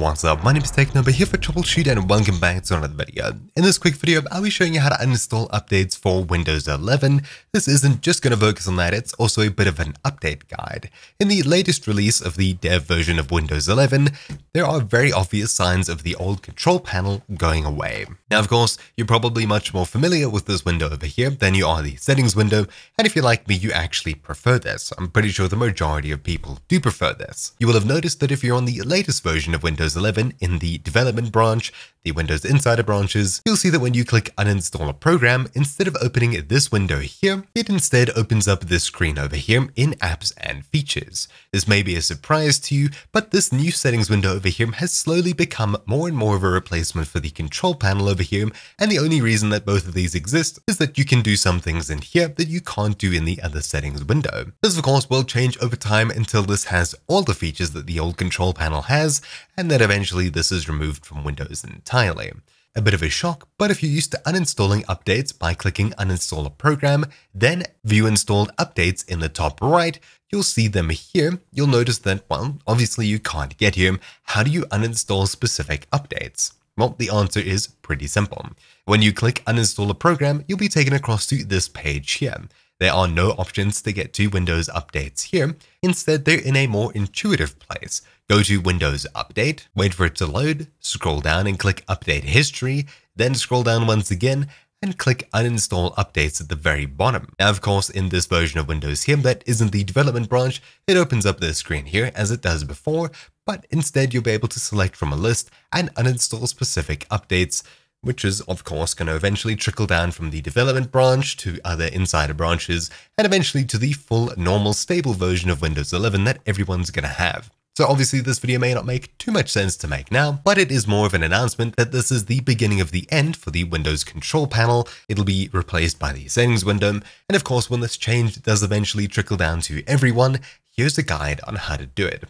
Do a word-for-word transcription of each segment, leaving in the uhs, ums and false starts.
What's up, my name is TechNumba here for TroubleChute and welcome back to another video. In this quick video, I'll be showing you how to uninstall updates for Windows eleven. This isn't just going to focus on that, it's also a bit of an update guide. In the latest release of the dev version of Windows eleven, there are very obvious signs of the old control panel going away. Now, of course, you're probably much more familiar with this window over here than you are the settings window, and if you're like me, you actually prefer this. I'm pretty sure the majority of people do prefer this. You will have noticed that if you're on the latest version of Windows Windows eleven in the development branch, the Windows Insider branches, you'll see that when you click uninstall a program, instead of opening this window here, it instead opens up this screen over here in apps and features. This may be a surprise to you, but this new settings window over here has slowly become more and more of a replacement for the control panel over here, and the only reason that both of these exist is that you can do some things in here that you can't do in the other settings window. This of course will change over time until this has all the features that the old control panel has, and that eventually this is removed from Windows entirely. A bit of a shock, but if you're used to uninstalling updates by clicking uninstall a program, then view installed updates in the top right, you'll see them here. You'll notice that, well, obviously you can't get here. How do you uninstall specific updates? Well, the answer is pretty simple. When you click uninstall a program, you'll be taken across to this page here. There are no options to get to Windows updates here. Instead, they're in a more intuitive place. Go to Windows Update, wait for it to load, scroll down and click Update History, then scroll down once again and click Uninstall Updates at the very bottom. Now, of course, in this version of Windows here, that isn't the development branch. It opens up this screen here as it does before, but instead you'll be able to select from a list and uninstall specific updates, which is of course going to eventually trickle down from the development branch to other insider branches and eventually to the full normal stable version of Windows eleven that everyone's going to have. So obviously this video may not make too much sense to make now, but it is more of an announcement that this is the beginning of the end for the Windows control panel. It'll be replaced by the settings window. And of course, when this change does eventually trickle down to everyone, here's a guide on how to do it.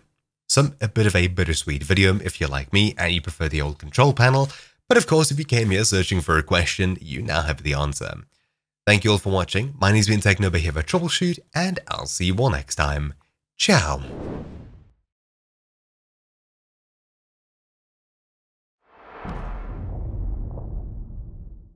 So a bit of a bittersweet video if you're like me and you prefer the old control panel. But of course, if you came here searching for a question, you now have the answer. Thank you all for watching. My name's been TechNumba here for TroubleChute, and I'll see you all next time. Ciao.